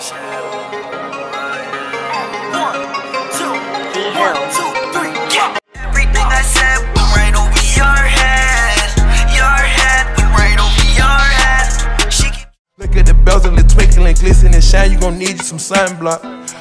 1, 2, 1, 2, 3, yeah. Everything I said went right over your head, went right over your head. She keep look at the bells and the twinkle and glisten and shine. You gon' need you some sunblock.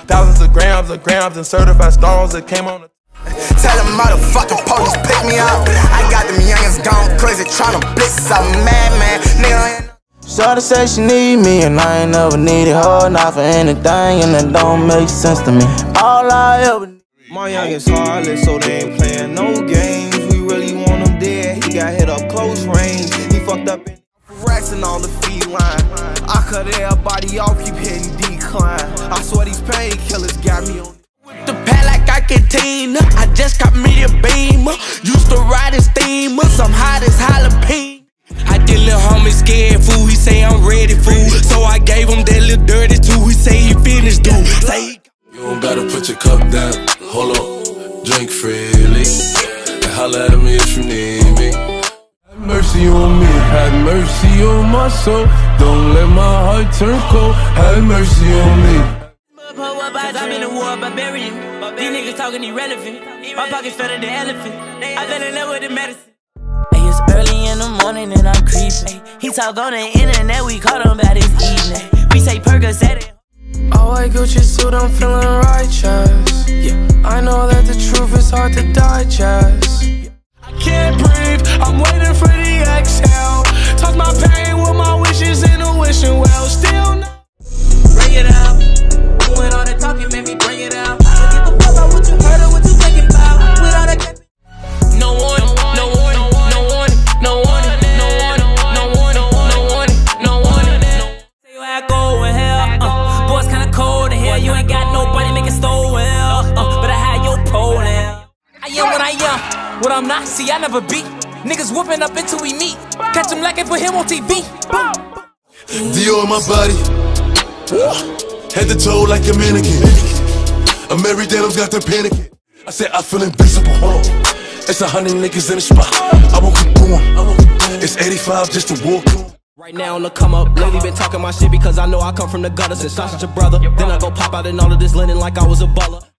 Thousands of grams and certified stones that came on the tell them motherfucking police pick me up. I got them youngins gone crazy tryna blitz up, madman, nigga. Shawty say she need me, and I ain't never needed her, not for anything, and that don't make sense to me. All I ever need. My youngins heartless, so they ain't playing no games. We really want him dead, he got hit up close range. He fucked up in racks and all the feline. I cut everybody off, keep hitting decline. I swear these painkillers got me on with the pad like I get team. I just got me a beamer, used to ride his steamers. I'm hot as jalapeno. Little homie scared, fool, he say I'm ready, fool. So I gave him that little dirty too, he say he finished, dude. Say you don't gotta put your cup down, hold up, drink freely. And holler at me if you need me. Have mercy on me, have mercy on my soul. Don't let my heart turn cold, have mercy on me. Cause I'm in the war, barbarian. These niggas talking irrelevant. My pockets fatter than elephant. I fell in love with the medicine. Early in the morning and I'm creeping. He talk on the internet, we caught him by this evening. We say Percocet. Oh, I Gucci suit, I'm feeling righteous. Yeah, I know that the truth is hard to digest. Yeah. I can't breathe, I'm waiting for the exhale. Talk my pain with my wishes in a wishing well. Still no. Bring it out. Doing all the talking made me bring it out. I don't give a fuck about what you heard or what you thinking about. With all that. No one. You ain't got nobody making stole well, but I had your pole now. I am what I am, what I'm not, see I never beat. Niggas whooping up until we meet. Catch him like it, put him on TV. Dior on my body, head to toe like a mannequin. I'm every day, I've got the panic. I said I feel invincible. It's 100 niggas in the spot. I won't keep going. It's 85 just to walk on. Right now on the come up, lately been talking my shit because I know I come from the gutter. Since I such a brother, then I go pop out in all of this linen like I was a baller.